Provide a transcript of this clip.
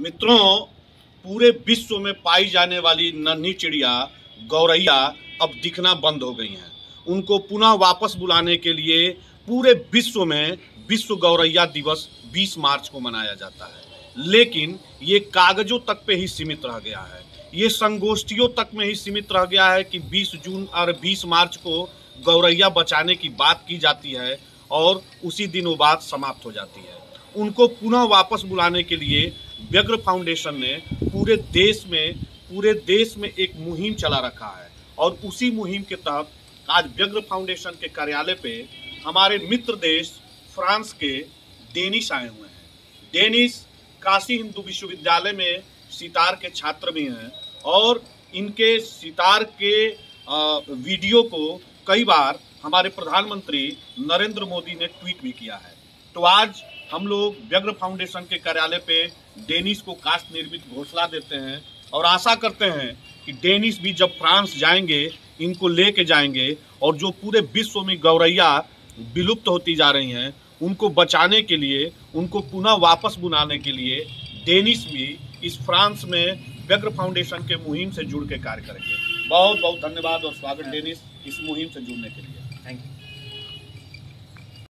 मित्रों, पूरे विश्व में पाई जाने वाली नन्ही चिड़िया गौरैया अब दिखना बंद हो गई हैं। उनको पुनः वापस बुलाने के लिए पूरे विश्व में विश्व गौरैया दिवस 20 मार्च को मनाया जाता है, लेकिन ये कागजों तक पे ही सीमित रह गया है। ये संगोष्ठियों तक में ही सीमित रह गया है कि 20 जून और 20 मार्च को गौरैया बचाने की बात की जाती है और उसी दिन वो बात समाप्त हो जाती है। उनको पुनः वापस बुलाने के लिए व्यग्र फाउंडेशन ने पूरे देश में एक मुहिम चला रखा है और उसी मुहिम के तहत आज व्यग्र फाउंडेशन के कार्यालय पे हमारे मित्र देश फ्रांस के डेनिश आए हुए हैं। डेनिश काशी हिंदू विश्वविद्यालय में सितार के छात्र भी हैं और इनके सितार के वीडियो को कई बार हमारे प्रधानमंत्री नरेंद्र मोदी ने ट्वीट भी किया है। तो आज हम लोग व्यग्र फाउंडेशन के कार्यालय पे डेनिश को कास्ट निर्मित घोषणा देते हैं और आशा करते हैं कि डेनिश भी जब फ्रांस जाएंगे इनको लेके जाएंगे और जो पूरे विश्व में गौरैया विलुप्त होती जा रही हैं उनको बचाने के लिए, उनको पुनः वापस बुलाने के लिए डेनिश भी इस फ्रांस में व्यग्र फाउंडेशन के मुहिम से जुड़ के कार्य करेंगे। बहुत बहुत धन्यवाद और स्वागत डेनिश इस मुहिम से जुड़ने के लिए। Thank you.